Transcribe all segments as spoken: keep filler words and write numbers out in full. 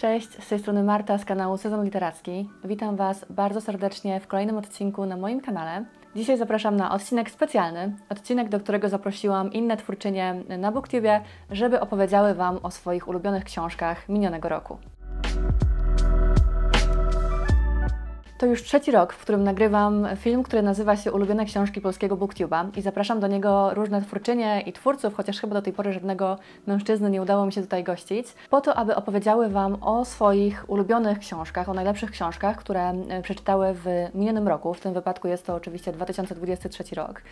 Cześć, z tej strony Marta z kanału Sezon Literacki. Witam Was bardzo serdecznie w kolejnym odcinku na moim kanale. Dzisiaj zapraszam na odcinek specjalny, odcinek, do którego zaprosiłam inne twórczynie na BookTubie, żeby opowiedziały Wam o swoich ulubionych książkach minionego roku. To już trzeci rok, w którym nagrywam film, który nazywa się Ulubione książki polskiego BookTube'a i zapraszam do niego różne twórczynie i twórców, chociaż chyba do tej pory żadnego mężczyzny nie udało mi się tutaj gościć, po to, aby opowiedziały Wam o swoich ulubionych książkach, o najlepszych książkach, które przeczytały w minionym roku. W tym wypadku jest to oczywiście dwa tysiące dwudziesty trzeci rok.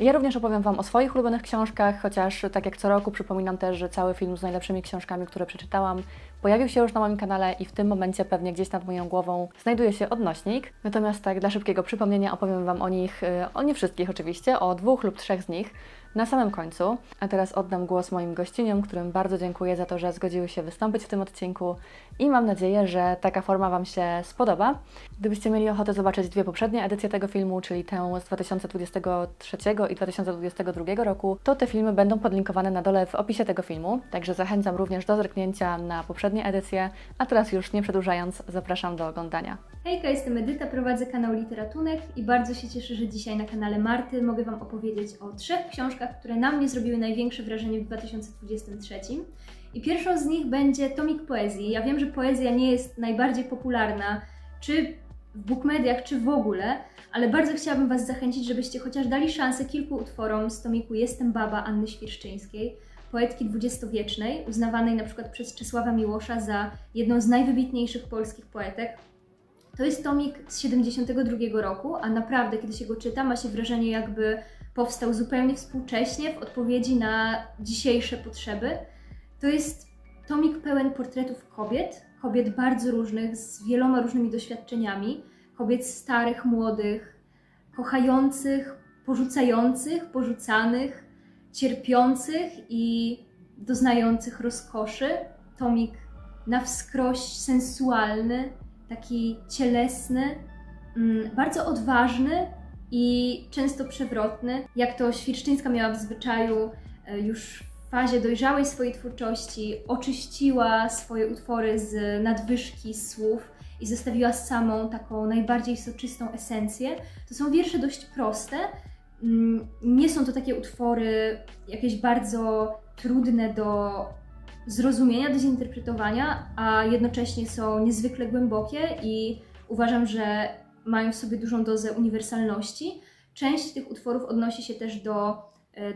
I ja również opowiem Wam o swoich ulubionych książkach, chociaż tak jak co roku przypominam też, że cały film z najlepszymi książkami, które przeczytałam, pojawił się już na moim kanale i w tym momencie pewnie gdzieś nad moją głową znajduje się odnośnik. Natomiast tak dla szybkiego przypomnienia opowiem Wam o nich, o nie wszystkich oczywiście, o dwóch lub trzech z nich na samym końcu. A teraz oddam głos moim gościniom, którym bardzo dziękuję za to, że zgodziły się wystąpić w tym odcinku i mam nadzieję, że taka forma Wam się spodoba. Gdybyście mieli ochotę zobaczyć dwie poprzednie edycje tego filmu, czyli tę z dwa tysiące dwudziestego trzeciego i dwa tysiące dwudziestego drugiego roku, to te filmy będą podlinkowane na dole w opisie tego filmu, także zachęcam również do zerknięcia na poprzednie edycje, a teraz już nie przedłużając, zapraszam do oglądania. Hejka, jestem Edyta, prowadzę kanał Literatunek i bardzo się cieszę, że dzisiaj na kanale Marty mogę Wam opowiedzieć o trzech książkach, które na mnie zrobiły największe wrażenie w dwa tysiące dwudziestym trzecim. I pierwszą z nich będzie tomik poezji. Ja wiem, że poezja nie jest najbardziej popularna, czy w bookmediach, czy w ogóle, ale bardzo chciałabym Was zachęcić, żebyście chociaż dali szansę kilku utworom z tomiku Jestem baba Anny Świrszczyńskiej, poetki dwudziestowiecznej, uznawanej na przykład przez Czesława Miłosza za jedną z najwybitniejszych polskich poetek. To jest tomik z siedemdziesiątego drugiego roku, a naprawdę, kiedy się go czyta, ma się wrażenie, jakby powstał zupełnie współcześnie w odpowiedzi na dzisiejsze potrzeby. To jest tomik pełen portretów kobiet, kobiet bardzo różnych, z wieloma różnymi doświadczeniami, kobiet starych, młodych, kochających, porzucających, porzucanych, cierpiących i doznających rozkoszy. Tomik na wskroś sensualny, taki cielesny, bardzo odważny i często przewrotny, jak to Świrszczyńska miała w zwyczaju już w fazie dojrzałej swojej twórczości, oczyściła swoje utwory z nadwyżki słów i zostawiła samą taką najbardziej soczystą esencję. To są wiersze dość proste, nie są to takie utwory jakieś bardzo trudne do zrozumienia, do zinterpretowania, a jednocześnie są niezwykle głębokie i uważam, że mają w sobie dużą dozę uniwersalności. Część tych utworów odnosi się też do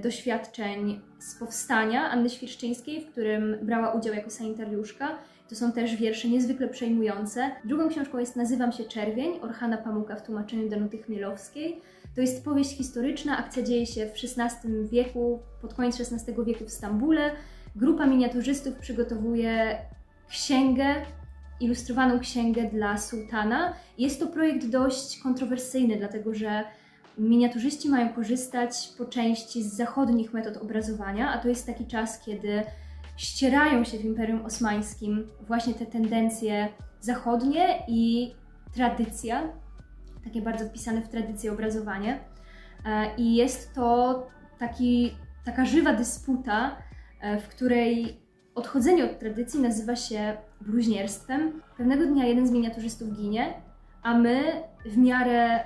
doświadczeń z powstania Anny Świrszczyńskiej, w którym brała udział jako sanitariuszka. To są też wiersze niezwykle przejmujące. Drugą książką jest Nazywam się Czerwień, Orhana Pamuka w tłumaczeniu Danuty Chmielowskiej. To jest powieść historyczna, akcja dzieje się w szesnastym wieku, pod koniec szesnastego wieku w Stambule. Grupa miniaturzystów przygotowuje księgę, ilustrowaną księgę dla sułtana. Jest to projekt dość kontrowersyjny, dlatego że miniaturzyści mają korzystać po części z zachodnich metod obrazowania, a to jest taki czas, kiedy ścierają się w Imperium Osmańskim właśnie te tendencje zachodnie i tradycja, takie bardzo wpisane w tradycję obrazowanie. I jest to taki, taka żywa dysputa, w której odchodzenie od tradycji nazywa się bluźnierstwem. Pewnego dnia jeden z miniaturzystów ginie, a my w miarę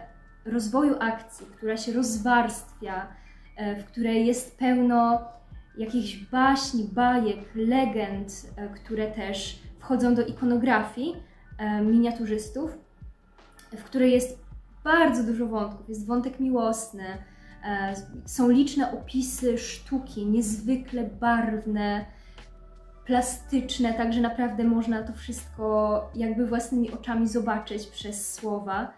rozwoju akcji, która się rozwarstwia, w której jest pełno jakichś baśni, bajek, legend, które też wchodzą do ikonografii miniaturzystów, w której jest bardzo dużo wątków. Jest wątek miłosny, są liczne opisy sztuki, niezwykle barwne, plastyczne, także naprawdę można to wszystko jakby własnymi oczami zobaczyć przez słowa,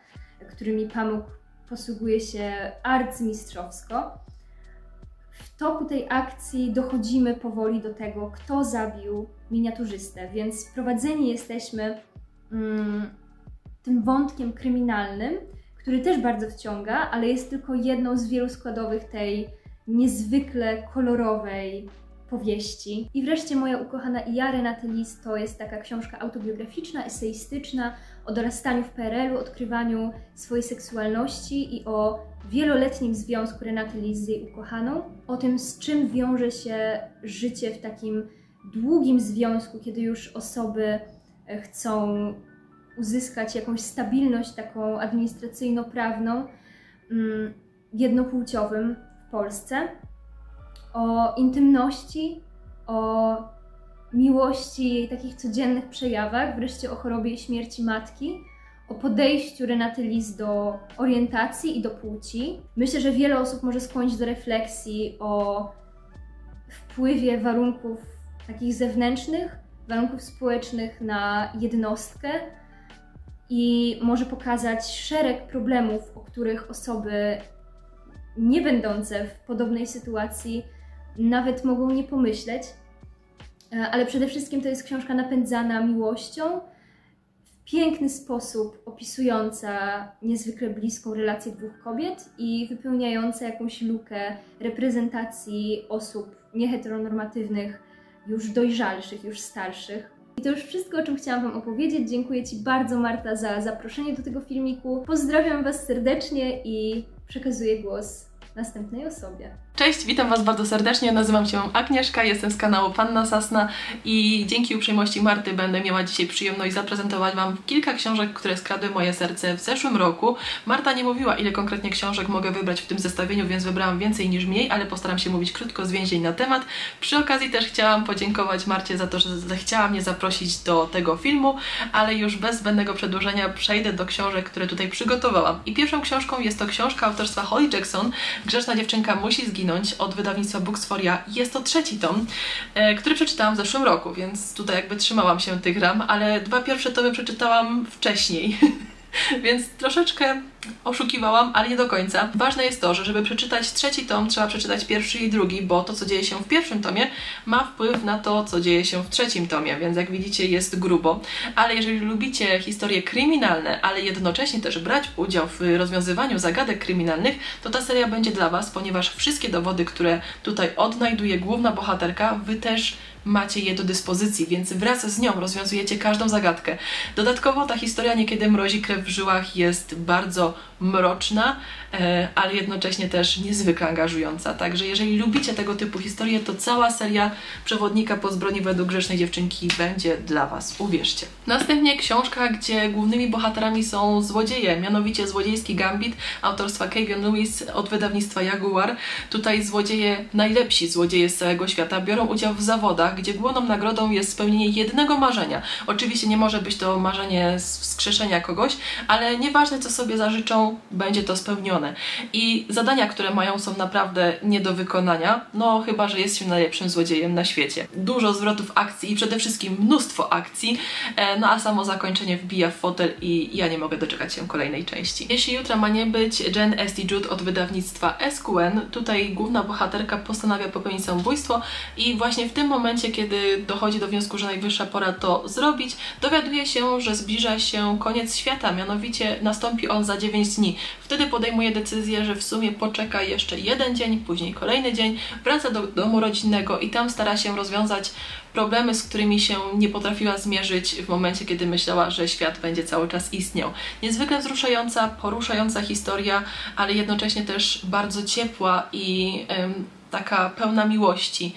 którymi Pamuk posługuje się arcymistrzowsko. W toku tej akcji dochodzimy powoli do tego, kto zabił miniaturzystę, więc prowadzeni jesteśmy mm, tym wątkiem kryminalnym, który też bardzo wciąga, ale jest tylko jedną z wielu składowych tej niezwykle kolorowej powieści. I wreszcie moja ukochana Ja, Renaty Lis, to jest taka książka autobiograficzna, eseistyczna, o dorastaniu w P R L u, odkrywaniu swojej seksualności i o wieloletnim związku Renaty Lis z jej ukochaną, o tym, z czym wiąże się życie w takim długim związku, kiedy już osoby chcą uzyskać jakąś stabilność taką administracyjno-prawną jednopłciowym w Polsce, o intymności, o miłości, jej takich codziennych przejawach, wreszcie o chorobie i śmierci matki, o podejściu Renaty Lis do orientacji i do płci. Myślę, że wiele osób może skłonić do refleksji o wpływie warunków takich zewnętrznych, warunków społecznych na jednostkę i może pokazać szereg problemów, o których osoby nie będące w podobnej sytuacji nawet mogą nie pomyśleć. Ale przede wszystkim to jest książka napędzana miłością, w piękny sposób opisująca niezwykle bliską relację dwóch kobiet i wypełniająca jakąś lukę reprezentacji osób nieheteronormatywnych, już dojrzalszych, już starszych. I to już wszystko, o czym chciałam Wam opowiedzieć. Dziękuję Ci bardzo, Marta, za zaproszenie do tego filmiku. Pozdrawiam Was serdecznie i przekazuję głos następnej osobie. Cześć, witam Was bardzo serdecznie, nazywam się Agnieszka, jestem z kanału Panna Sasna i dzięki uprzejmości Marty będę miała dzisiaj przyjemność zaprezentować Wam kilka książek, które skradły moje serce w zeszłym roku. Marta nie mówiła, ile konkretnie książek mogę wybrać w tym zestawieniu, więc wybrałam więcej niż mniej, ale postaram się mówić krótko, zwięźle na temat. Przy okazji też chciałam podziękować Marcie za to, że zechciała mnie zaprosić do tego filmu, ale już bez zbędnego przedłużenia przejdę do książek, które tutaj przygotowałam. I pierwszą książką jest to książka autorstwa Holly Jackson, Grzeczna dziewczynka musi zginąć, od wydawnictwa Booksforia. Jest to trzeci tom, e, który przeczytałam w zeszłym roku, więc tutaj jakby trzymałam się tych ram, ale dwa pierwsze tomy przeczytałam wcześniej, więc troszeczkę oszukiwałam, ale nie do końca. Ważne jest to, że żeby przeczytać trzeci tom, trzeba przeczytać pierwszy i drugi, bo to, co dzieje się w pierwszym tomie, ma wpływ na to, co dzieje się w trzecim tomie, więc jak widzicie, jest grubo. Ale jeżeli lubicie historie kryminalne, ale jednocześnie też brać udział w rozwiązywaniu zagadek kryminalnych, to ta seria będzie dla Was, ponieważ wszystkie dowody, które tutaj odnajduje główna bohaterka, Wy też macie je do dyspozycji, więc wraz z nią rozwiązujecie każdą zagadkę. Dodatkowo ta historia niekiedy mrozi krew w żyłach, jest bardzo mroczna, ale jednocześnie też niezwykle angażująca. Także jeżeli lubicie tego typu historie, to cała seria Przewodnika po zbrodni według Grzecznej dziewczynki będzie dla Was, uwierzcie. Następnie książka, gdzie głównymi bohaterami są złodzieje, mianowicie Złodziejski Gambit autorstwa Kavion Lewis od wydawnictwa Jaguar. Tutaj złodzieje, najlepsi złodzieje z całego świata biorą udział w zawodach, gdzie główną nagrodą jest spełnienie jednego marzenia. Oczywiście nie może być to marzenie z wskrzeszenia kogoś, ale nieważne co sobie zażyczy, będzie to spełnione. I zadania, które mają, są naprawdę nie do wykonania, no chyba że jest się najlepszym złodziejem na świecie. Dużo zwrotów akcji i przede wszystkim mnóstwo akcji, no a samo zakończenie wbija w fotel i ja nie mogę doczekać się kolejnej części. Jeśli jutra ma nie być, Jen, Esty, Jude od wydawnictwa S Q N. Tutaj główna bohaterka postanawia popełnić samobójstwo i właśnie w tym momencie, kiedy dochodzi do wniosku, że najwyższa pora to zrobić, dowiaduje się, że zbliża się koniec świata, mianowicie nastąpi on za dziewięć dni. Wtedy podejmuje decyzję, że w sumie poczeka jeszcze jeden dzień, później kolejny dzień, wraca do domu rodzinnego i tam stara się rozwiązać problemy, z którymi się nie potrafiła zmierzyć w momencie, kiedy myślała, że świat będzie cały czas istniał. Niezwykle wzruszająca, poruszająca historia, ale jednocześnie też bardzo ciepła i Ym, taka pełna miłości,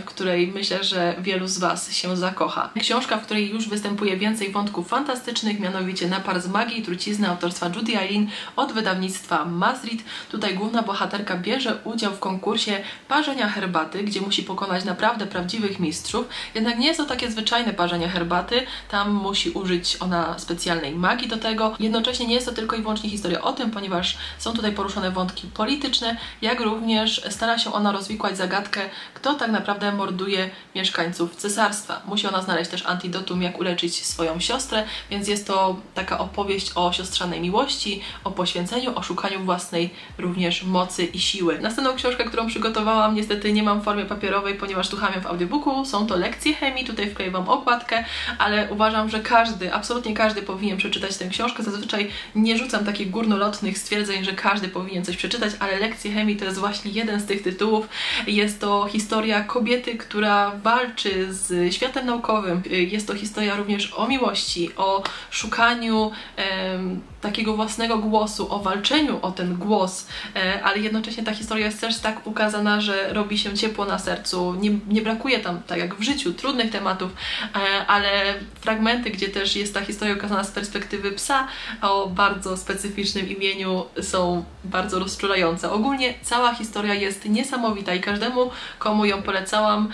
w której myślę, że wielu z Was się zakocha. Książka, w której już występuje więcej wątków fantastycznych, mianowicie Napar z magii i trucizny autorstwa Judy Eileen od wydawnictwa Masrit. Tutaj główna bohaterka bierze udział w konkursie parzenia herbaty, gdzie musi pokonać naprawdę prawdziwych mistrzów. Jednak nie jest to takie zwyczajne parzenie herbaty, tam musi użyć ona specjalnej magii do tego. Jednocześnie nie jest to tylko i wyłącznie historia o tym, ponieważ są tutaj poruszone wątki polityczne, jak również stara się ona rozwikłać zagadkę, kto tak naprawdę morduje mieszkańców cesarstwa. Musi ona znaleźć też antidotum, jak uleczyć swoją siostrę, więc jest to taka opowieść o siostrzanej miłości, o poświęceniu, o szukaniu własnej również mocy i siły. Następną książkę, którą przygotowałam, niestety nie mam w formie papierowej, ponieważ słucham ją w audiobooku, są to Lekcje chemii, tutaj wkleję Wam okładkę, ale uważam, że każdy, absolutnie każdy powinien przeczytać tę książkę. Zazwyczaj nie rzucam takich górnolotnych stwierdzeń, że każdy powinien coś przeczytać, ale Lekcje chemii to jest właśnie jeden z tych tytułów, naukowców. Jest to historia kobiety, która walczy z światem naukowym. Jest to historia również o miłości, o szukaniu em, takiego własnego głosu, o walczeniu o ten głos, e, ale jednocześnie ta historia jest też tak ukazana, że robi się ciepło na sercu. Nie, nie brakuje tam, tak jak w życiu, trudnych tematów, e, ale fragmenty, gdzie też jest ta historia ukazana z perspektywy psa o bardzo specyficznym imieniu, są bardzo rozczulające. Ogólnie cała historia jest niesamowita i każdemu, komu ją polecałam,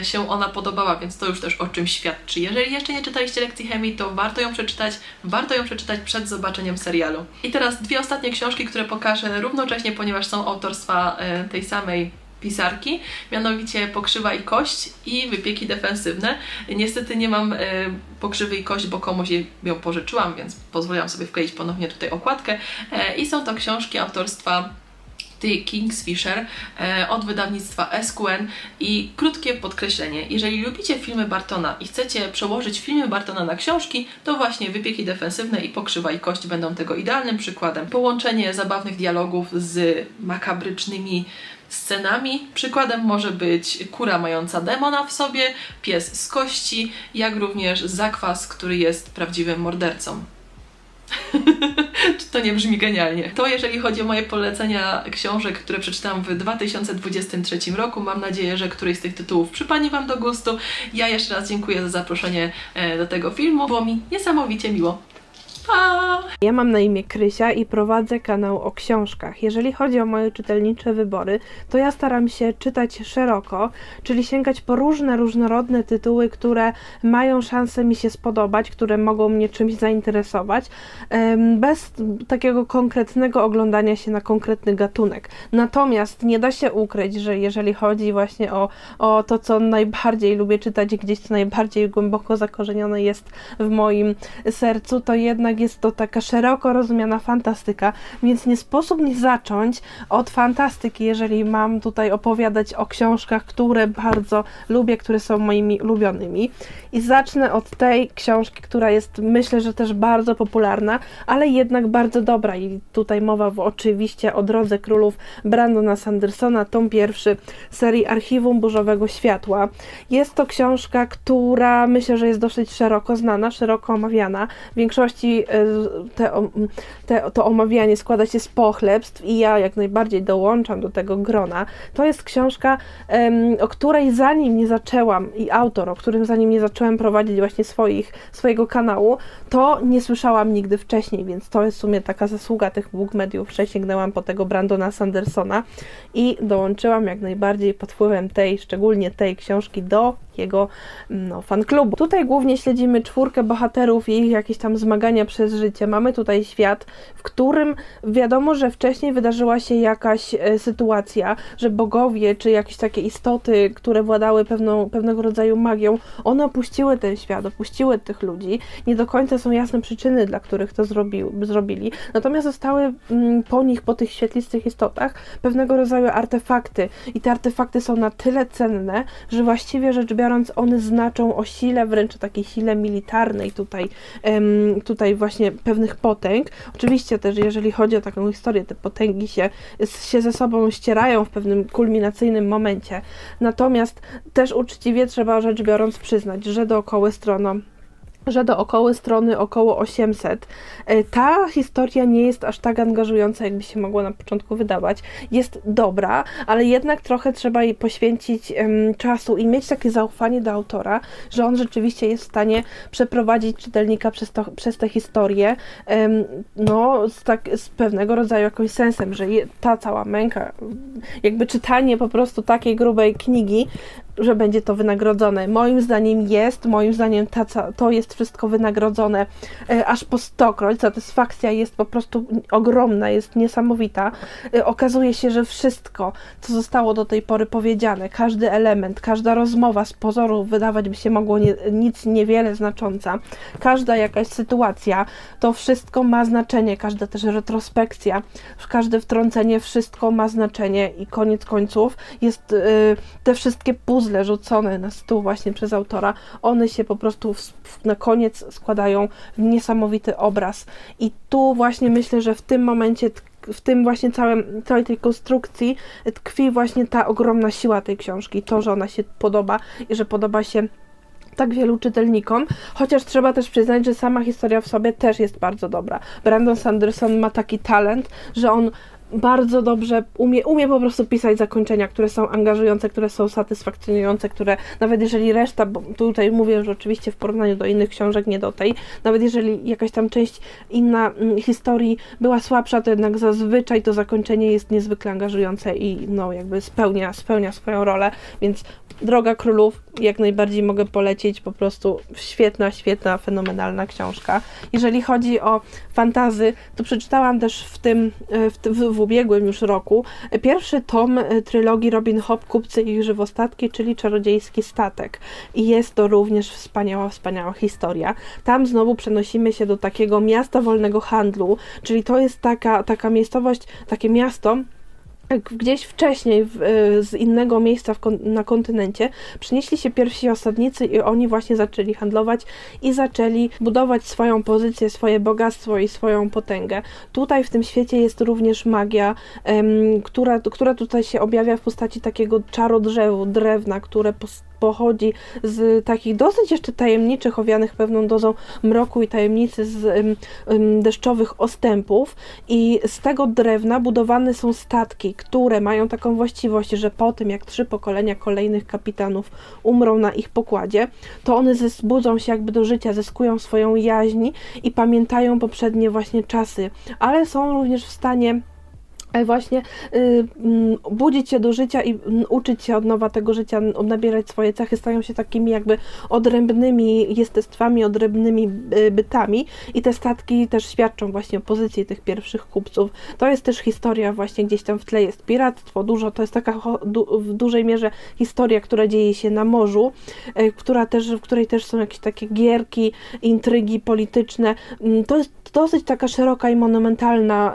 e, się ona podobała, więc to już też o czym świadczy. Jeżeli jeszcze nie czytaliście Lekcji Chemii, to warto ją przeczytać, warto ją przeczytać przed zobaczeniem serialu. I teraz dwie ostatnie książki, które pokażę równocześnie, ponieważ są autorstwa e, tej samej pisarki, mianowicie Pokrzywa i kość i Wypieki defensywne. Niestety nie mam e, Pokrzywy i kość, bo komuś ją pożyczyłam, więc pozwoliłam sobie wkleić ponownie tutaj okładkę. E, I są to książki autorstwa Kingsfisher e, od wydawnictwa S Q N. I krótkie podkreślenie: jeżeli lubicie filmy Bartona i chcecie przełożyć filmy Bartona na książki, to właśnie Wypieki defensywne i Pokrzywa i kość będą tego idealnym przykładem. Połączenie zabawnych dialogów z makabrycznymi scenami. Przykładem może być kura mająca demona w sobie, pies z kości, jak również zakwas, który jest prawdziwym mordercą. Czy to nie brzmi genialnie? To jeżeli chodzi o moje polecenia książek, które przeczytałam w dwa tysiące dwudziestym trzecim roku. Mam nadzieję, że któryś z tych tytułów przypadnie wam do gustu. Ja jeszcze raz dziękuję za zaproszenie do tego filmu. Było mi niesamowicie miło. Pa! Ja mam na imię Krysia i prowadzę kanał o książkach. Jeżeli chodzi o moje czytelnicze wybory, to ja staram się czytać szeroko, czyli sięgać po różne, różnorodne tytuły, które mają szansę mi się spodobać, które mogą mnie czymś zainteresować, bez takiego konkretnego oglądania się na konkretny gatunek. Natomiast nie da się ukryć, że jeżeli chodzi właśnie o, o to, co najbardziej lubię czytać, gdzieś co najbardziej głęboko zakorzenione jest w moim sercu, to jednak jest to taka szeroko rozumiana fantastyka, więc nie sposób nie zacząć od fantastyki, jeżeli mam tutaj opowiadać o książkach, które bardzo lubię, które są moimi ulubionymi. I zacznę od tej książki, która jest, myślę, że też bardzo popularna, ale jednak bardzo dobra. I tutaj mowa w, oczywiście o Drodze Królów Brandona Sandersona, tom pierwszy serii Archiwum Burzowego Światła. Jest to książka, która myślę, że jest dosyć szeroko znana, szeroko omawiana. W większości Te, te, to omawianie składa się z pochlebstw i ja jak najbardziej dołączam do tego grona. To jest książka, o której zanim nie zaczęłam, i autor, o którym zanim nie zaczęłam prowadzić właśnie swoich, swojego kanału, to nie słyszałam nigdy wcześniej, więc to jest w sumie taka zasługa tych dwóch mediów, że sięgnęłam po tego Brandona Sandersona i dołączyłam jak najbardziej pod wpływem tej, szczególnie tej książki, do jego no, fanklubu. Tutaj głównie śledzimy czwórkę bohaterów i ich jakieś tam zmagania przez życie. Mamy tutaj świat, w którym wiadomo, że wcześniej wydarzyła się jakaś sytuacja, że bogowie, czy jakieś takie istoty, które władały pewną, pewnego rodzaju magią, one opuściły ten świat, opuściły tych ludzi. Nie do końca są jasne przyczyny, dla których to zrobił, zrobili. Natomiast zostały po nich, po tych świetlistych istotach, pewnego rodzaju artefakty. I te artefakty są na tyle cenne, że właściwie rzecz biorąc one znaczą o sile, wręcz o takiej sile militarnej tutaj, tutaj właśnie pewnych potęg. Oczywiście też jeżeli chodzi o taką historię, te potęgi się, się ze sobą ścierają w pewnym kulminacyjnym momencie. Natomiast też uczciwie trzeba rzecz biorąc przyznać, że dookoła stroną że dookoły strony około osiemset. Ta historia nie jest aż tak angażująca, jakby się mogło na początku wydawać. Jest dobra, ale jednak trochę trzeba jej poświęcić um, czasu i mieć takie zaufanie do autora, że on rzeczywiście jest w stanie przeprowadzić czytelnika przez, to, przez tę historię um, no, z, tak, z pewnego rodzaju jakimś sensem, że je, ta cała męka, jakby czytanie po prostu takiej grubej knigi, że będzie to wynagrodzone. Moim zdaniem jest, moim zdaniem ta, to jest wszystko wynagrodzone e, aż po stokroć. Satysfakcja jest po prostu ogromna, jest niesamowita. E, okazuje się, że wszystko, co zostało do tej pory powiedziane, każdy element, każda rozmowa z pozoru wydawać by się mogło nie, nic niewiele znacząca, każda jakaś sytuacja, to wszystko ma znaczenie, każda też retrospekcja, każde wtrącenie, wszystko ma znaczenie i koniec końców jest e, te wszystkie puzzle rzucone na stół właśnie przez autora, one się po prostu w, na koniec składają w niesamowity obraz. I tu właśnie myślę, że w tym momencie w tym właśnie całym, całej tej konstrukcji tkwi właśnie ta ogromna siła tej książki, to, że ona się podoba i że podoba się tak wielu czytelnikom, chociaż trzeba też przyznać, że sama historia w sobie też jest bardzo dobra. Brandon Sanderson ma taki talent, że on bardzo dobrze umie, umie po prostu pisać zakończenia, które są angażujące, które są satysfakcjonujące, które nawet jeżeli reszta, bo tutaj mówię, że oczywiście w porównaniu do innych książek, nie do tej, nawet jeżeli jakaś tam część inna m, historii była słabsza, to jednak zazwyczaj to zakończenie jest niezwykle angażujące i no jakby spełnia, spełnia swoją rolę, więc Droga Królów jak najbardziej mogę polecić, po prostu świetna, świetna, fenomenalna książka. Jeżeli chodzi o fantazy, to przeczytałam też w tym, w, w, w ubiegłym już roku pierwszy tom trylogii Robin Hood, Kupcy i ich żywostatki, czyli Czarodziejski statek. I jest to również wspaniała, wspaniała historia. Tam znowu przenosimy się do takiego miasta wolnego handlu, czyli to jest taka, taka miejscowość, takie miasto, gdzieś wcześniej w, z innego miejsca w, na kontynencie przynieśli się pierwsi osadnicy i oni właśnie zaczęli handlować i zaczęli budować swoją pozycję, swoje bogactwo i swoją potęgę. Tutaj w tym świecie jest również magia, em, która, która tutaj się objawia w postaci takiego czarodrzewu, drewna, które pochodzi z takich dosyć jeszcze tajemniczych, owianych pewną dozą mroku i tajemnicy z um, um, deszczowych ostępów i z tego drewna budowane są statki, które mają taką właściwość, że po tym jak trzy pokolenia kolejnych kapitanów umrą na ich pokładzie, to one budzą się jakby do życia, zyskują swoją jaźń i pamiętają poprzednie właśnie czasy, ale są również w stanie właśnie y, budzić się do życia i uczyć się od nowa tego życia, nabierać swoje cechy, stają się takimi jakby odrębnymi jestestwami, odrębnymi bytami i te statki też świadczą właśnie o pozycji tych pierwszych kupców. To jest też historia właśnie, gdzieś tam w tle jest piractwo, dużo, to jest taka du, w dużej mierze historia, która dzieje się na morzu, y, która też, w której też są jakieś takie gierki, intrygi polityczne. Y, to jest dosyć taka szeroka i monumentalna,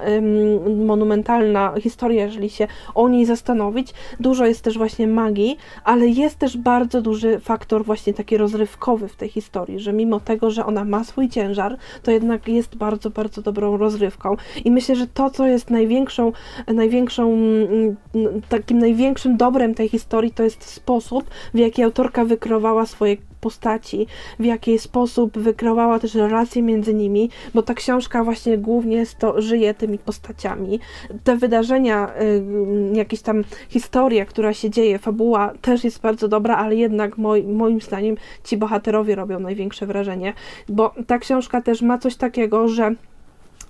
y, monumentalna na historię, jeżeli się o niej zastanowić. Dużo jest też właśnie magii, ale jest też bardzo duży faktor właśnie taki rozrywkowy w tej historii, że mimo tego, że ona ma swój ciężar, to jednak jest bardzo, bardzo dobrą rozrywką. I myślę, że to, co jest największą, największą takim największym dobrem tej historii, to jest sposób, w jaki autorka wykreowała swoje postaci, w jaki sposób wykreowała też relacje między nimi, bo ta książka właśnie głównie to żyje tymi postaciami. Te wydarzenia, y, jakieś tam historia, która się dzieje, fabuła też jest bardzo dobra, ale jednak moj, moim zdaniem ci bohaterowie robią największe wrażenie, bo ta książka też ma coś takiego, że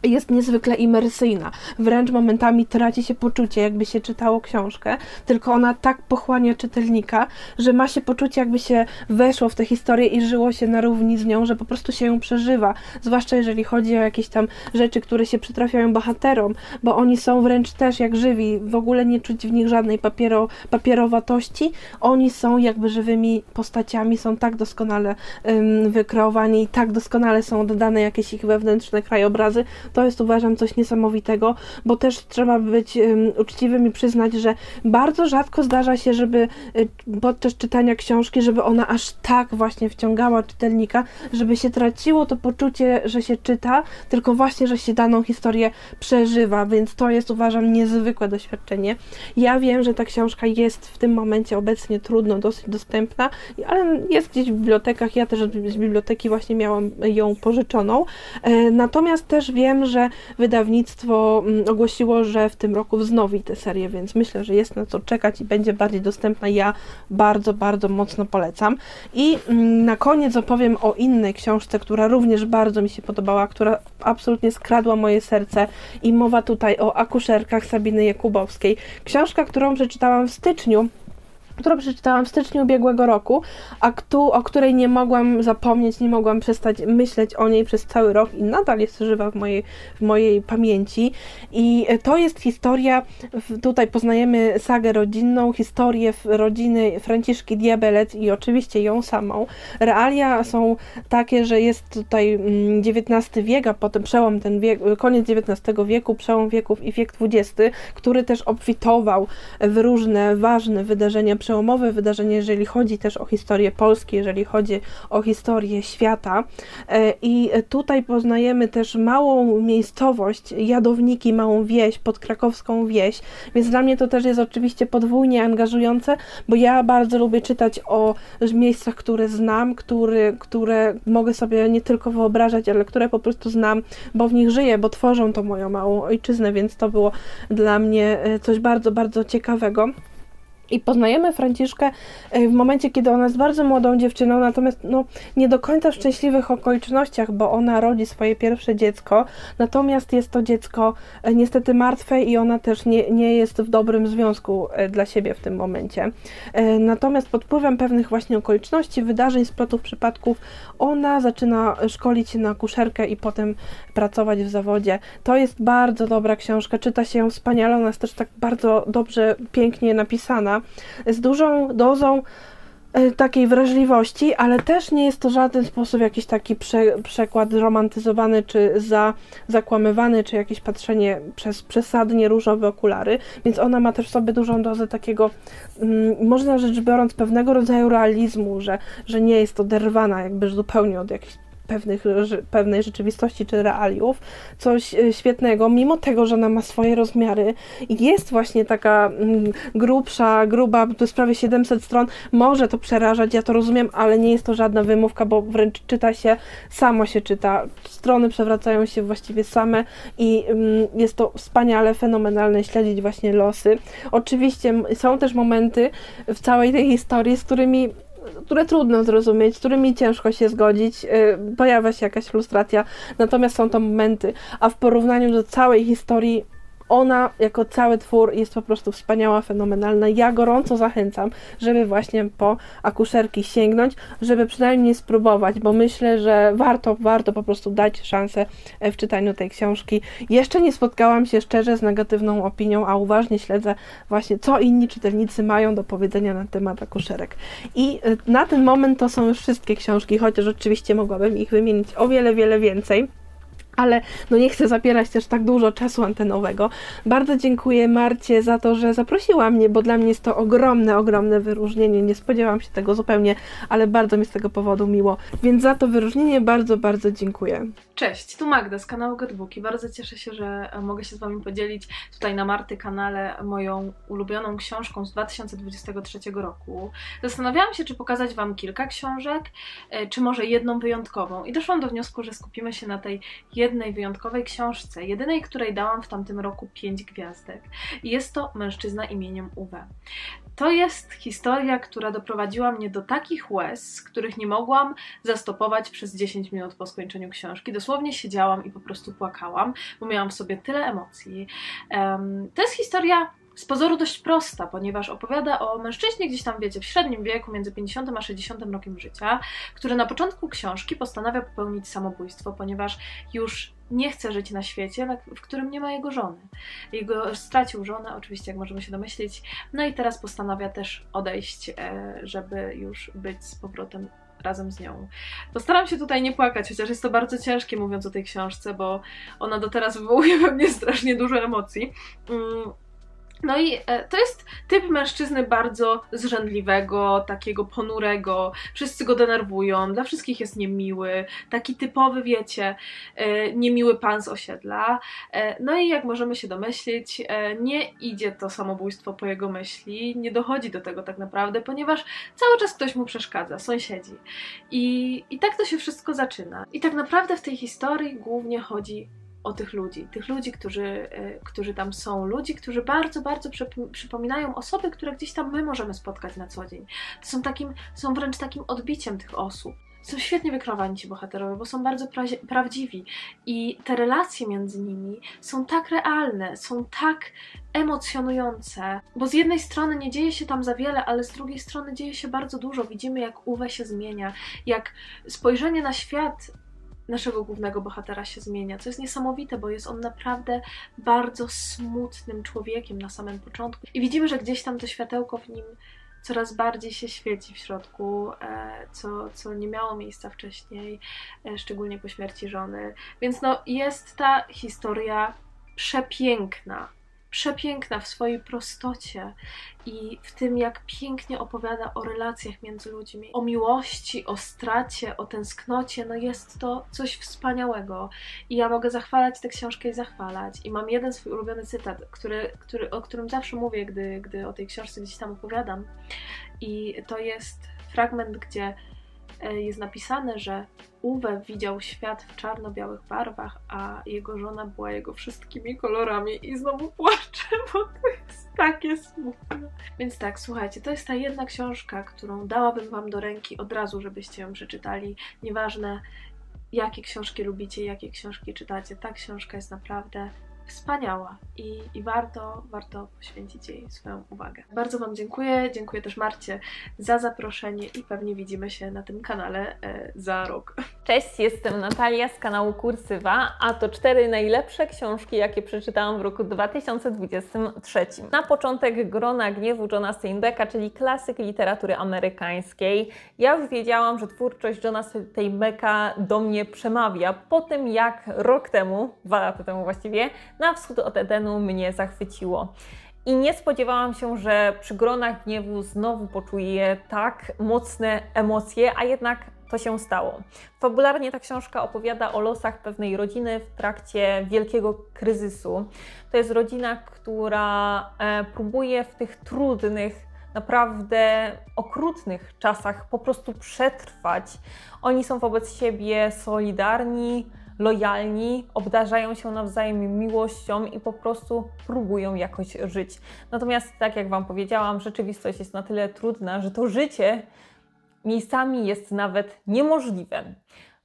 jest niezwykle imersyjna, wręcz momentami traci się poczucie, jakby się czytało książkę, tylko ona tak pochłania czytelnika, że ma się poczucie, jakby się weszło w tę historię i żyło się na równi z nią, że po prostu się ją przeżywa, zwłaszcza jeżeli chodzi o jakieś tam rzeczy, które się przytrafiają bohaterom, bo oni są wręcz też jak żywi, w ogóle nie czuć w nich żadnej papiero, papierowatości, oni są jakby żywymi postaciami, są tak doskonale um, wykreowani i tak doskonale są oddane jakieś ich wewnętrzne krajobrazy. To jest, uważam, coś niesamowitego, bo też trzeba być um, uczciwym i przyznać, że bardzo rzadko zdarza się, żeby y, podczas czytania książki, żeby ona aż tak właśnie wciągała czytelnika, żeby się traciło to poczucie, że się czyta, tylko właśnie, że się daną historię przeżywa, więc to jest, uważam, niezwykłe doświadczenie. Ja wiem, że ta książka jest w tym momencie obecnie trudno, dosyć dostępna, ale jest gdzieś w bibliotekach, ja też z biblioteki właśnie miałam ją pożyczoną, e, natomiast też wiem, Wiem, że wydawnictwo ogłosiło, że w tym roku wznowi tę serię, więc myślę, że jest na co czekać i będzie bardziej dostępna. Ja bardzo, bardzo mocno polecam. I na koniec opowiem o innej książce, która również bardzo mi się podobała, która absolutnie skradła moje serce i mowa tutaj o Akuszerkach Sabiny Jakubowskiej. Książka, którą przeczytałam w styczniu, którą przeczytałam w styczniu ubiegłego roku, a tu, o której nie mogłam zapomnieć, nie mogłam przestać myśleć o niej przez cały rok i nadal jest żywa w mojej, w mojej pamięci. I to jest historia, tutaj poznajemy sagę rodzinną, historię rodziny Franciszki Diabelec i oczywiście ją samą. Realia są takie, że jest tutaj dziewiętnasty wiek, a potem przełom ten wiek, koniec dziewiętnastego wieku, przełom wieków i wiek dwudziesty, który też obfitował w różne ważne wydarzenia, przełomowe wydarzenie, jeżeli chodzi też o historię Polski, jeżeli chodzi o historię świata. I tutaj poznajemy też małą miejscowość, Jadowniki, małą wieś, podkrakowską wieś, więc dla mnie to też jest oczywiście podwójnie angażujące, bo ja bardzo lubię czytać o miejscach, które znam, który, które mogę sobie nie tylko wyobrażać, ale które po prostu znam, bo w nich żyję, bo tworzą tą moją małą ojczyznę, więc to było dla mnie coś bardzo, bardzo ciekawego. I poznajemy Franciszkę w momencie, kiedy ona jest bardzo młodą dziewczyną, natomiast no, nie do końca w szczęśliwych okolicznościach, bo ona rodzi swoje pierwsze dziecko, natomiast jest to dziecko niestety martwe i ona też nie, nie jest w dobrym związku dla siebie w tym momencie. Natomiast pod wpływem pewnych właśnie okoliczności, wydarzeń, splotów, przypadków, ona zaczyna szkolić się na akuszerkę i potem pracować w zawodzie. To jest bardzo dobra książka, czyta się ją wspaniale, ona jest też tak bardzo dobrze, pięknie napisana, z dużą dozą takiej wrażliwości, ale też nie jest to w żaden sposób jakiś taki prze, przekład romantyzowany, czy za, zakłamywany, czy jakieś patrzenie przez przesadnie różowe okulary, więc ona ma też w sobie dużą dozę takiego, mm, można rzecz biorąc, pewnego rodzaju realizmu, że, że nie jest to derwana jakby zupełnie od jakichś Pewnych, pewnej rzeczywistości czy realiów, coś świetnego, mimo tego, że ona ma swoje rozmiary i jest właśnie taka grubsza, gruba, to jest prawie siedemset stron, może to przerażać, ja to rozumiem, ale nie jest to żadna wymówka, bo wręcz czyta się, samo się czyta, strony przewracają się właściwie same i jest to wspaniale, fenomenalne śledzić właśnie losy. Oczywiście są też momenty w całej tej historii, z którymi które trudno zrozumieć, z którymi ciężko się zgodzić, yy, pojawia się jakaś frustracja, natomiast są to momenty, a w porównaniu do całej historii ona jako cały twór jest po prostu wspaniała, fenomenalna. Ja gorąco zachęcam, żeby właśnie po akuszerki sięgnąć, żeby przynajmniej spróbować, bo myślę, że warto, warto po prostu dać szansę w czytaniu tej książki. Jeszcze nie spotkałam się szczerze z negatywną opinią, a uważnie śledzę właśnie, co inni czytelnicy mają do powiedzenia na temat akuszerek. I na ten moment to są już wszystkie książki, chociaż oczywiście mogłabym ich wymienić o wiele, wiele więcej. Ale no nie chcę zabierać też tak dużo czasu antenowego. Bardzo dziękuję Marcie za to, że zaprosiła mnie, bo dla mnie jest to ogromne, ogromne wyróżnienie. Nie spodziewałam się tego zupełnie, ale bardzo mi z tego powodu miło. Więc za to wyróżnienie bardzo, bardzo dziękuję. Cześć, tu Magda z kanału Goodbooki. Bardzo cieszę się, że mogę się z Wami podzielić tutaj na Marty kanale moją ulubioną książką z dwa tysiące dwudziestego trzeciego roku. Zastanawiałam się, czy pokazać Wam kilka książek, czy może jedną wyjątkową. I doszłam do wniosku, że skupimy się na tej jednej jednej wyjątkowej książce, jedynej, której dałam w tamtym roku pięć gwiazdek. Jest to Mężczyzna imieniem Uwe. To jest historia, która doprowadziła mnie do takich łez, których nie mogłam zastopować przez dziesięć minut po skończeniu książki. Dosłownie siedziałam i po prostu płakałam, bo miałam w sobie tyle emocji. Um, to jest historia z pozoru dość prosta, ponieważ opowiada o mężczyźnie gdzieś tam, wiecie, w średnim wieku, między pięćdziesiątym a sześćdziesiątym rokiem życia, który na początku książki postanawia popełnić samobójstwo, ponieważ już nie chce żyć na świecie, w którym nie ma jego żony. Jego stracił żonę, oczywiście, jak możemy się domyślić, no i teraz postanawia też odejść, żeby już być z powrotem razem z nią. Postaram się tutaj nie płakać, chociaż jest to bardzo ciężkie, mówiąc o tej książce, bo ona do teraz wywołuje we mnie strasznie dużo emocji. No i to jest typ mężczyzny bardzo zrzędliwego, takiego ponurego, wszyscy go denerwują, dla wszystkich jest niemiły, taki typowy, wiecie, niemiły pan z osiedla. No i jak możemy się domyślić, nie idzie to samobójstwo po jego myśli, nie dochodzi do tego tak naprawdę, ponieważ cały czas ktoś mu przeszkadza, sąsiedzi. I, i tak to się wszystko zaczyna. I tak naprawdę w tej historii głównie chodzi o tych ludzi, tych ludzi, którzy, którzy tam są, ludzi, którzy bardzo, bardzo przypominają osoby, które gdzieś tam my możemy spotkać na co dzień. To są, takim, są wręcz takim odbiciem tych osób. Są świetnie wykreowani ci bohaterowie, bo są bardzo pra prawdziwi i te relacje między nimi są tak realne, są tak emocjonujące, bo z jednej strony nie dzieje się tam za wiele, ale z drugiej strony dzieje się bardzo dużo. Widzimy, jak Uwe się zmienia, jak spojrzenie na świat naszego głównego bohatera się zmienia, co jest niesamowite, bo jest on naprawdę bardzo smutnym człowiekiem na samym początku. I widzimy, że gdzieś tam to światełko w nim coraz bardziej się świeci w środku, co, co nie miało miejsca wcześniej, szczególnie po śmierci żony. Więc no, jest ta historia przepiękna. przepiękna w swojej prostocie i w tym, jak pięknie opowiada o relacjach między ludźmi, o miłości, o stracie, o tęsknocie. No jest to coś wspaniałego i ja mogę zachwalać tę książkę i zachwalać. I mam jeden swój ulubiony cytat, który, który, o którym zawsze mówię, gdy, gdy o tej książce gdzieś tam opowiadam, i to jest fragment, gdzie jest napisane, że Uwe widział świat w czarno-białych barwach, a jego żona była jego wszystkimi kolorami. I znowu płaczę, bo to jest takie smutne. Więc tak, słuchajcie, to jest ta jedna książka, którą dałabym wam do ręki od razu, żebyście ją przeczytali. Nieważne, jakie książki lubicie, jakie książki czytacie, ta książka jest naprawdę wspaniała i, i warto, warto poświęcić jej swoją uwagę. Bardzo wam dziękuję, dziękuję też Marcie za zaproszenie i pewnie widzimy się na tym kanale e, za rok. Cześć, jestem Natalia z kanału Kursywa, a to cztery najlepsze książki, jakie przeczytałam w roku dwa tysiące dwudziestym trzecim. Na początek Grona gniewu Johna Steinbecka, czyli klasyk literatury amerykańskiej. Ja już wiedziałam, że twórczość Johna Steinbecka do mnie przemawia po tym, jak rok temu, dwa lata temu właściwie, Na wschód od Edenu mnie zachwyciło. I nie spodziewałam się, że przy Gronach gniewu znowu poczuję tak mocne emocje, a jednak to się stało. Fabularnie ta książka opowiada o losach pewnej rodziny w trakcie wielkiego kryzysu. To jest rodzina, która próbuje w tych trudnych, naprawdę okrutnych czasach po prostu przetrwać. Oni są wobec siebie solidarni, lojalni, obdarzają się nawzajem miłością i po prostu próbują jakoś żyć. Natomiast, tak jak wam powiedziałam, rzeczywistość jest na tyle trudna, że to życie miejscami jest nawet niemożliwe.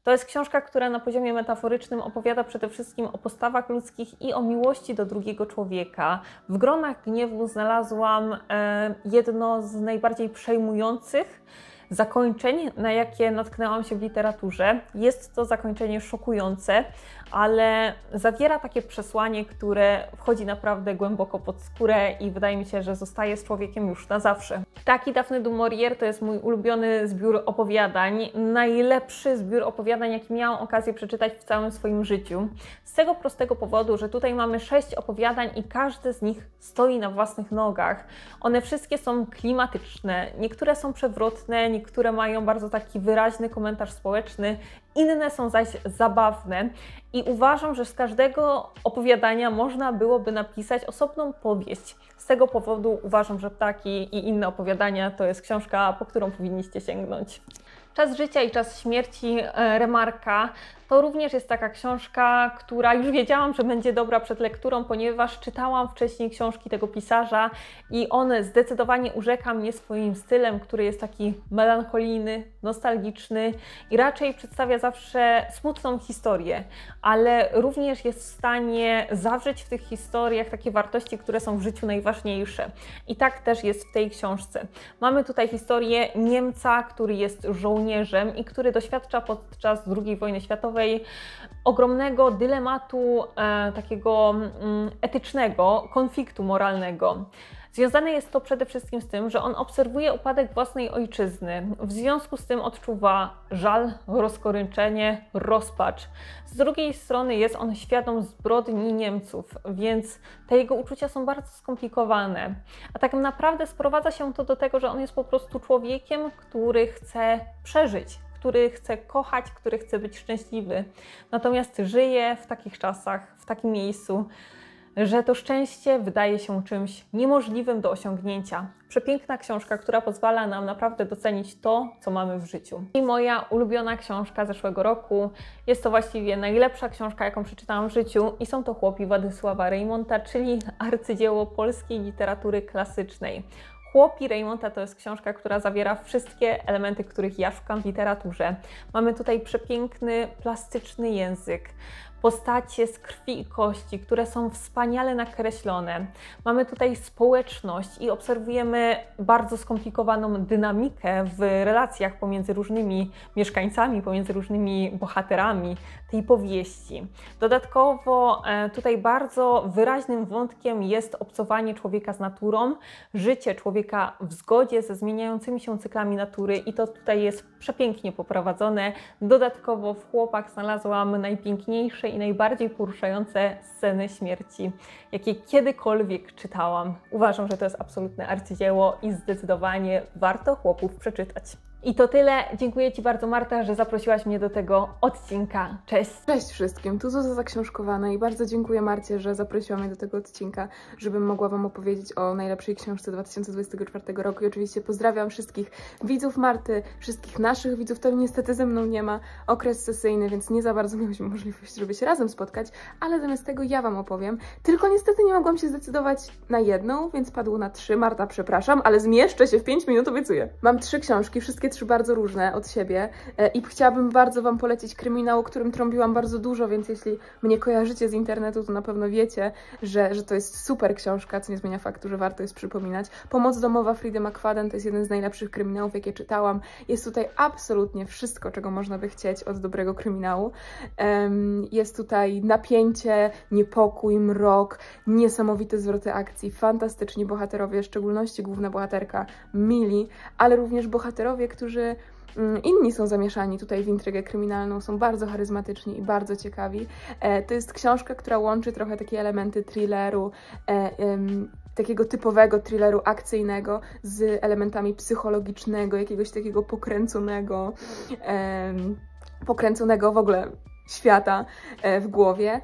To jest książka, która na poziomie metaforycznym opowiada przede wszystkim o postawach ludzkich i o miłości do drugiego człowieka. W Gronach gniewu znalazłam e, jedno z najbardziej przejmujących zakończeń, na jakie natknęłam się w literaturze. Jest to zakończenie szokujące, ale zawiera takie przesłanie, które wchodzi naprawdę głęboko pod skórę i wydaje mi się, że zostaje z człowiekiem już na zawsze. Ptaki Daphne du Maurier to jest mój ulubiony zbiór opowiadań, najlepszy zbiór opowiadań, jaki miałam okazję przeczytać w całym swoim życiu. Z tego prostego powodu, że tutaj mamy sześć opowiadań i każde z nich stoi na własnych nogach. One wszystkie są klimatyczne, niektóre są przewrotne, niektóre mają bardzo taki wyraźny komentarz społeczny, inne są zaś zabawne i uważam, że z każdego opowiadania można byłoby napisać osobną powieść. Z tego powodu uważam, że Ptaki i inne opowiadania to jest książka, po którą powinniście sięgnąć. Czas życia i czas śmierci Remarka to również jest taka książka, która już wiedziałam, że będzie dobra przed lekturą, ponieważ czytałam wcześniej książki tego pisarza i on zdecydowanie urzeka mnie swoim stylem, który jest taki melancholijny, nostalgiczny i raczej przedstawia zawsze smutną historię, ale również jest w stanie zawrzeć w tych historiach takie wartości, które są w życiu najważniejsze. I tak też jest w tej książce. Mamy tutaj historię Niemca, który jest żołnierzem i który doświadcza podczas drugiej wojny światowej ogromnego dylematu e, takiego mm, etycznego, konfliktu moralnego. Związane jest to przede wszystkim z tym, że on obserwuje upadek własnej ojczyzny. W związku z tym odczuwa żal, rozkoryczenie, rozpacz. Z drugiej strony jest on świadom zbrodni Niemców, więc te jego uczucia są bardzo skomplikowane. A tak naprawdę sprowadza się to do tego, że on jest po prostu człowiekiem, który chce przeżyć, który chce kochać, który chce być szczęśliwy. Natomiast żyje w takich czasach, w takim miejscu, że to szczęście wydaje się czymś niemożliwym do osiągnięcia. Przepiękna książka, która pozwala nam naprawdę docenić to, co mamy w życiu. I moja ulubiona książka zeszłego roku. Jest to właściwie najlepsza książka, jaką przeczytałam w życiu i są to Chłopi Władysława Reymonta, czyli arcydzieło polskiej literatury klasycznej. Chłopi Reymonta to jest książka, która zawiera wszystkie elementy, których ja szukam w literaturze. Mamy tutaj przepiękny, plastyczny język, postacie z krwi i kości, które są wspaniale nakreślone. Mamy tutaj społeczność i obserwujemy bardzo skomplikowaną dynamikę w relacjach pomiędzy różnymi mieszkańcami, pomiędzy różnymi bohaterami tej powieści. Dodatkowo tutaj bardzo wyraźnym wątkiem jest obcowanie człowieka z naturą, życie człowieka człowieka w zgodzie ze zmieniającymi się cyklami natury i to tutaj jest przepięknie poprowadzone. Dodatkowo w Chłopach znalazłam najpiękniejsze i najbardziej poruszające sceny śmierci, jakie kiedykolwiek czytałam. Uważam, że to jest absolutne arcydzieło i zdecydowanie warto Chłopów przeczytać. I to tyle. Dziękuję Ci bardzo, Marta, że zaprosiłaś mnie do tego odcinka. Cześć! Cześć wszystkim, tu Zuza Zaksiążkowane i bardzo dziękuję Marcie, że zaprosiła mnie do tego odcinka, żebym mogła Wam opowiedzieć o najlepszej książce dwa tysiące dwudziestego czwartego roku. I oczywiście pozdrawiam wszystkich widzów Marty, wszystkich naszych widzów. To niestety ze mną nie ma okres sesyjny, więc nie za bardzo miałyśmy możliwość, żeby się razem spotkać, ale zamiast tego ja Wam opowiem. Tylko niestety nie mogłam się zdecydować na jedną, więc padło na trzy. Marta, przepraszam, ale zmieszczę się w pięć minut, obiecuję. Mam trzy książki, wszystkie trzy bardzo różne od siebie i chciałabym bardzo Wam polecić kryminał, o którym trąbiłam bardzo dużo, więc jeśli mnie kojarzycie z internetu, to na pewno wiecie, że, że to jest super książka, co nie zmienia faktu, że warto jest przypominać. Pomoc domowa Fridy McFadden to jest jeden z najlepszych kryminałów, jakie czytałam. Jest tutaj absolutnie wszystko, czego można by chcieć od dobrego kryminału. Jest tutaj napięcie, niepokój, mrok, niesamowite zwroty akcji, fantastyczni bohaterowie, w szczególności główna bohaterka Millie, ale również bohaterowie, którzy którzy inni są zamieszani tutaj w intrygę kryminalną, są bardzo charyzmatyczni i bardzo ciekawi. To jest książka, która łączy trochę takie elementy thrilleru, takiego typowego thrilleru akcyjnego z elementami psychologicznego, jakiegoś takiego pokręconego, pokręconego w ogóle świata w głowie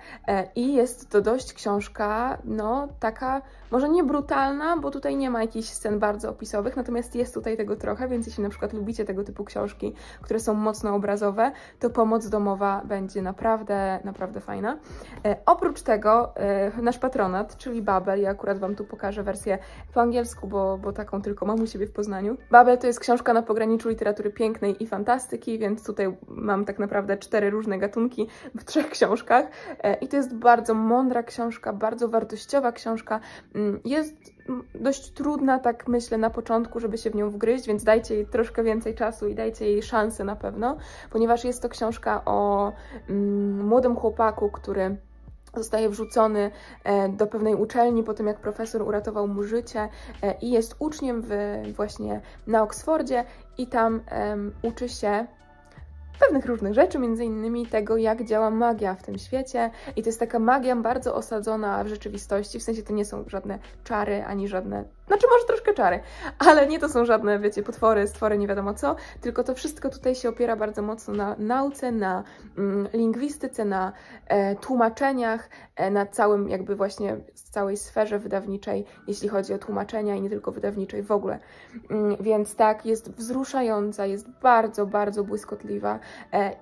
i jest to dość książka, no taka może nie brutalna, bo tutaj nie ma jakichś scen bardzo opisowych, natomiast jest tutaj tego trochę, więc jeśli na przykład lubicie tego typu książki, które są mocno obrazowe, to Pomoc domowa będzie naprawdę, naprawdę fajna. E, oprócz tego e, nasz patronat, czyli Babel, ja akurat Wam tu pokażę wersję po angielsku, bo, bo taką tylko mam u siebie w Poznaniu. Babel to jest książka na pograniczu literatury pięknej i fantastyki, więc tutaj mam tak naprawdę cztery różne gatunki w trzech książkach e, i to jest bardzo mądra książka, bardzo wartościowa książka. Jest dość trudna, tak myślę, na początku, żeby się w nią wgryźć, więc dajcie jej troszkę więcej czasu i dajcie jej szansę na pewno, ponieważ jest to książka o mm, młodym chłopaku, który zostaje wrzucony do pewnej uczelni po tym, jak profesor uratował mu życie i jest uczniem w, właśnie na Oksfordzie i tam um, uczy się pewnych różnych rzeczy, między innymi tego, jak działa magia w tym świecie i to jest taka magia bardzo osadzona w rzeczywistości, w sensie to nie są żadne czary, ani żadne, znaczy może troszkę czary, ale nie to są żadne, wiecie, potwory, stwory, nie wiadomo co, tylko to wszystko tutaj się opiera bardzo mocno na nauce, na mm, lingwistyce, na e, tłumaczeniach, e, na całym jakby właśnie całej sferze wydawniczej, jeśli chodzi o tłumaczenia i nie tylko wydawniczej w ogóle. Mm, więc tak, jest wzruszająca, jest bardzo, bardzo błyskotliwa,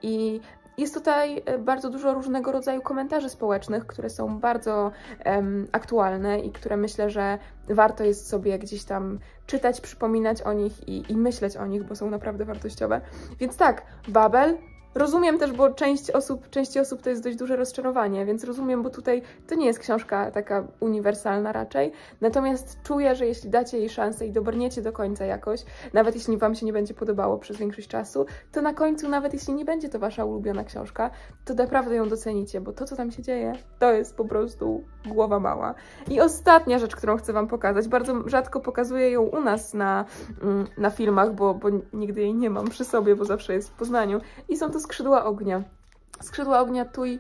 i jest tutaj bardzo dużo różnego rodzaju komentarzy społecznych, które są bardzo um, aktualne i które myślę, że warto jest sobie gdzieś tam czytać, przypominać o nich i, i myśleć o nich, bo są naprawdę wartościowe. Więc tak, Babel. Rozumiem też, bo część osób, części osób to jest dość duże rozczarowanie, więc rozumiem, bo tutaj to nie jest książka taka uniwersalna raczej, natomiast czuję, że jeśli dacie jej szansę i dobrniecie do końca jakoś, nawet jeśli Wam się nie będzie podobało przez większość czasu, to na końcu, nawet jeśli nie będzie to Wasza ulubiona książka, to naprawdę ją docenicie, bo to, co tam się dzieje, to jest po prostu głowa mała. I ostatnia rzecz, którą chcę Wam pokazać, bardzo rzadko pokazuję ją u nas na, na filmach, bo, bo nigdy jej nie mam przy sobie, bo zawsze jest w Poznaniu i są to Skrzydła ognia. Skrzydła ognia Tuj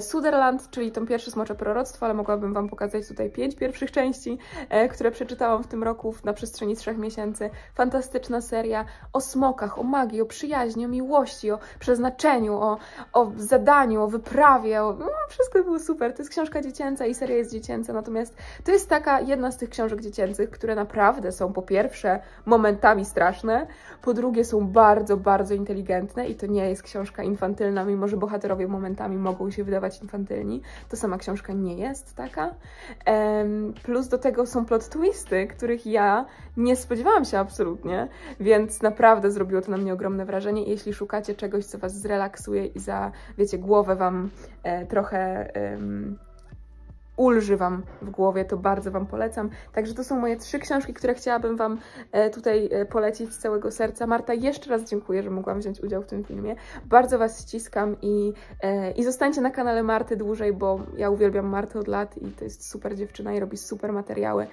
Sutherland, czyli tom pierwszy Smocze proroctwo, ale mogłabym Wam pokazać tutaj pięć pierwszych części, e, które przeczytałam w tym roku na przestrzeni trzech miesięcy. Fantastyczna seria o smokach, o magii, o przyjaźni, o miłości, o przeznaczeniu, o, o zadaniu, o wyprawie, o, no, wszystko było super. To jest książka dziecięca i seria jest dziecięca, natomiast to jest taka jedna z tych książek dziecięcych, które naprawdę są po pierwsze momentami straszne, po drugie są bardzo, bardzo inteligentne i to nie jest książka infantylna, mimo że bohaterowie momentami mogą się wydawać infantylni, to sama książka nie jest taka. Um, plus do tego są plot twisty, których ja nie spodziewałam się absolutnie, więc naprawdę zrobiło to na mnie ogromne wrażenie. I jeśli szukacie czegoś, co Was zrelaksuje i za, wiecie, głowę Wam e, trochę... Um, ulży wam w głowie, to bardzo wam polecam. Także to są moje trzy książki, które chciałabym wam tutaj polecić z całego serca. Marta, jeszcze raz dziękuję, że mogłam wziąć udział w tym filmie. Bardzo was ściskam i, i zostańcie na kanale Marty dłużej, bo ja uwielbiam Martę od lat i to jest super dziewczyna i robi super materiały.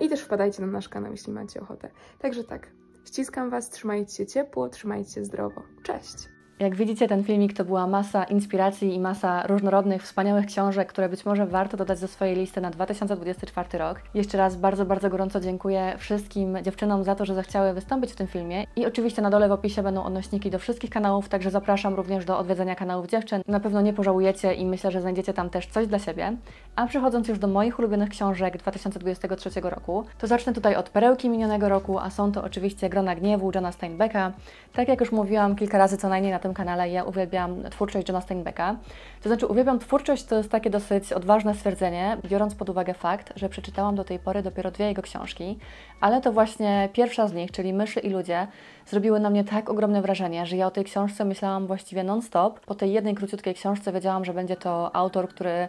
I też wpadajcie na nasz kanał, jeśli macie ochotę. Także tak, ściskam was, trzymajcie się ciepło, trzymajcie się zdrowo. Cześć! Jak widzicie, ten filmik to była masa inspiracji i masa różnorodnych, wspaniałych książek, które być może warto dodać do swojej listy na dwa tysiące dwudziesty czwarty rok. Jeszcze raz bardzo, bardzo gorąco dziękuję wszystkim dziewczynom za to, że zechciały wystąpić w tym filmie. I oczywiście na dole w opisie będą odnośniki do wszystkich kanałów, także zapraszam również do odwiedzenia kanałów dziewczyn. Na pewno nie pożałujecie i myślę, że znajdziecie tam też coś dla siebie. A przechodząc już do moich ulubionych książek dwa tysiące dwudziestego trzeciego roku, to zacznę tutaj od perełki minionego roku, a są to oczywiście Grona gniewu Johna Steinbecka. Tak jak już mówiłam kilka razy co najmniej na tym kanale, ja uwielbiam twórczość Jonasa Steinbecka. To znaczy uwielbiam twórczość, to jest takie dosyć odważne stwierdzenie, biorąc pod uwagę fakt, że przeczytałam do tej pory dopiero dwie jego książki, ale to właśnie pierwsza z nich, czyli Myszy i ludzie, zrobiły na mnie tak ogromne wrażenie, że ja o tej książce myślałam właściwie non-stop. Po tej jednej króciutkiej książce wiedziałam, że będzie to autor, który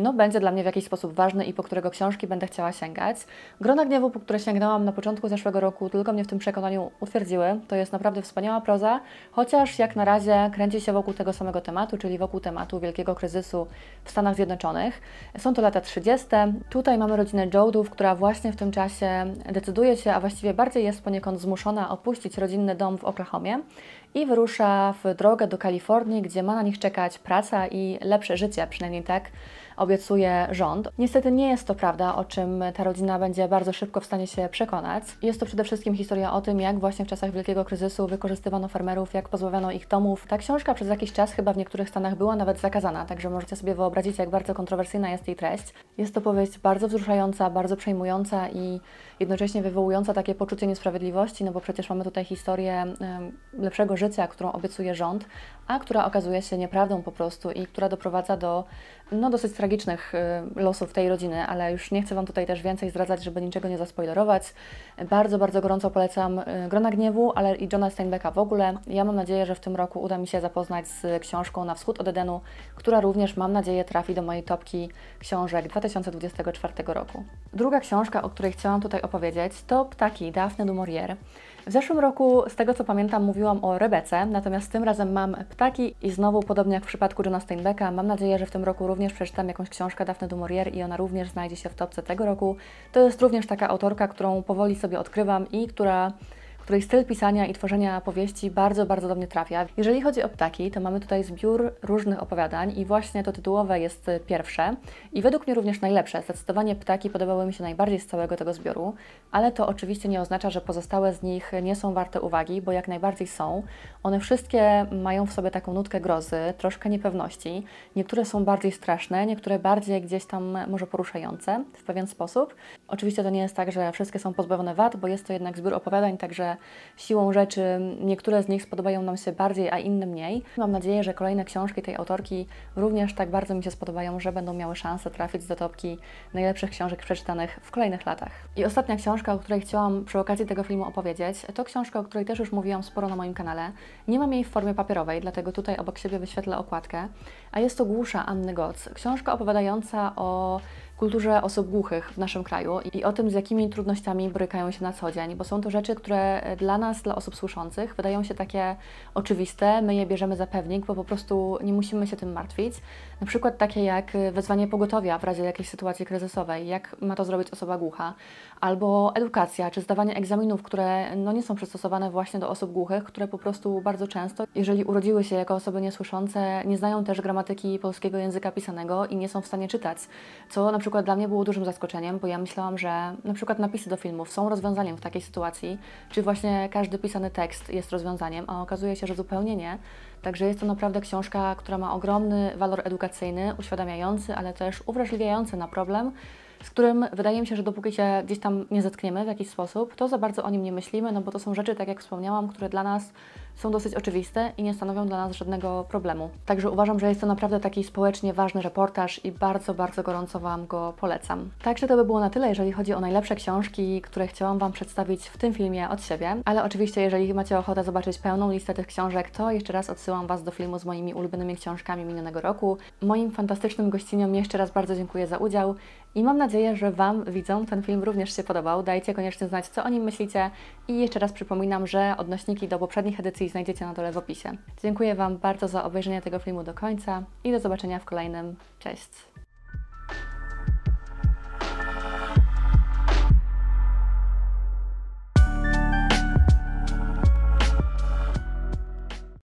no, będzie dla mnie w jakiś sposób ważny i po którego książki będę chciała sięgać. Grona gniewu, po które sięgnęłam na początku zeszłego roku, tylko mnie w tym przekonaniu utwierdziły. To jest naprawdę wspaniała proza, chociaż jak na razie kręci się wokół tego samego tematu, czyli wokół tematu wielkiego kryzysu w Stanach Zjednoczonych. Są to lata trzydzieste. Tutaj mamy rodzinę Joudów, która właśnie w tym czasie decyduje się, a właściwie bardziej jest poniekąd zmuszona opuścić rodzinny dom w Oklahomie i wyrusza w drogę do Kalifornii, gdzie ma na nich czekać praca i lepsze życie, przynajmniej tak obiecuje rząd. Niestety nie jest to prawda, o czym ta rodzina będzie bardzo szybko w stanie się przekonać. Jest to przede wszystkim historia o tym, jak właśnie w czasach wielkiego kryzysu wykorzystywano farmerów, jak pozbawiano ich domów. Ta książka przez jakiś czas chyba w niektórych stanach była nawet zakazana, także możecie sobie wyobrazić, jak bardzo kontrowersyjna jest jej treść. Jest to powieść bardzo wzruszająca, bardzo przejmująca i jednocześnie wywołująca takie poczucie niesprawiedliwości, no bo przecież mamy tutaj historię lepszego życia, którą obiecuje rząd, a która okazuje się nieprawdą po prostu i która doprowadza do no, dosyć tragicznych losów tej rodziny, ale już nie chcę wam tutaj też więcej zdradzać, żeby niczego nie zaspoilerować. Bardzo, bardzo gorąco polecam Grona gniewu, ale i Johna Steinbecka w ogóle. Ja mam nadzieję, że w tym roku uda mi się zapoznać z książką Na wschód od Edenu, która również, mam nadzieję, trafi do mojej topki książek dwa tysiące dwudziestego czwartego roku. Druga książka, o której chciałam tutaj opowiedzieć, to Ptaki Daphne du Maurier. W zeszłym roku, z tego co pamiętam, mówiłam o Rebece, natomiast tym razem mam Ptaki i znowu, podobnie jak w przypadku Johna Steinbecka, mam nadzieję, że w tym roku również przeczytam jakąś książkę Daphne du Maurier i ona również znajdzie się w topce tego roku. To jest również taka autorka, którą powoli sobie odkrywam i która... której styl pisania i tworzenia powieści bardzo, bardzo do mnie trafia. Jeżeli chodzi o Ptaki, to mamy tutaj zbiór różnych opowiadań i właśnie to tytułowe jest pierwsze i według mnie również najlepsze. Zdecydowanie Ptaki podobały mi się najbardziej z całego tego zbioru, ale to oczywiście nie oznacza, że pozostałe z nich nie są warte uwagi, bo jak najbardziej są. One wszystkie mają w sobie taką nutkę grozy, troszkę niepewności. Niektóre są bardziej straszne, niektóre bardziej gdzieś tam może poruszające w pewien sposób. Oczywiście to nie jest tak, że wszystkie są pozbawione wad, bo jest to jednak zbiór opowiadań, także siłą rzeczy niektóre z nich spodobają nam się bardziej, a inne mniej. Mam nadzieję, że kolejne książki tej autorki również tak bardzo mi się spodobają, że będą miały szansę trafić do topki najlepszych książek przeczytanych w kolejnych latach. I ostatnia książka, o której chciałam przy okazji tego filmu opowiedzieć, to książka, o której też już mówiłam sporo na moim kanale. Nie mam jej w formie papierowej, dlatego tutaj obok siebie wyświetlę okładkę, a jest to Głusza Anny Goc. Książka opowiadająca o kulturze osób głuchych w naszym kraju i o tym, z jakimi trudnościami borykają się na co dzień, bo są to rzeczy, które dla nas, dla osób słyszących, wydają się takie oczywiste, my je bierzemy za pewnik, bo po prostu nie musimy się tym martwić. Na przykład takie jak wezwanie pogotowia w razie jakiejś sytuacji kryzysowej, jak ma to zrobić osoba głucha, albo edukacja, czy zdawanie egzaminów, które no, nie są przystosowane właśnie do osób głuchych, które po prostu bardzo często, jeżeli urodziły się jako osoby niesłyszące, nie znają też gramatyki polskiego języka pisanego i nie są w stanie czytać, co na przykład dla mnie było dużym zaskoczeniem, bo ja myślałam, że na przykład napisy do filmów są rozwiązaniem w takiej sytuacji, czy właśnie każdy pisany tekst jest rozwiązaniem, a okazuje się, że zupełnie nie. Także jest to naprawdę książka, która ma ogromny walor edukacyjny, uświadamiający, ale też uwrażliwiający na problem, z którym wydaje mi się, że dopóki się gdzieś tam nie zetkniemy w jakiś sposób, to za bardzo o nim nie myślimy, no bo to są rzeczy, tak jak wspomniałam, które dla nas są dosyć oczywiste i nie stanowią dla nas żadnego problemu. Także uważam, że jest to naprawdę taki społecznie ważny reportaż i bardzo, bardzo gorąco Wam go polecam. Także to by było na tyle, jeżeli chodzi o najlepsze książki, które chciałam Wam przedstawić w tym filmie od siebie, ale oczywiście jeżeli macie ochotę zobaczyć pełną listę tych książek, to jeszcze raz odsyłam Was do filmu z moimi ulubionymi książkami minionego roku. Moim fantastycznym gościniom jeszcze raz bardzo dziękuję za udział i mam nadzieję, że Wam, widzom, ten film również się podobał. Dajcie koniecznie znać, co o nim myślicie i jeszcze raz przypominam, że odnośniki do poprzednich edycji znajdziecie na dole w opisie. Dziękuję Wam bardzo za obejrzenie tego filmu do końca i do zobaczenia w kolejnym. Cześć!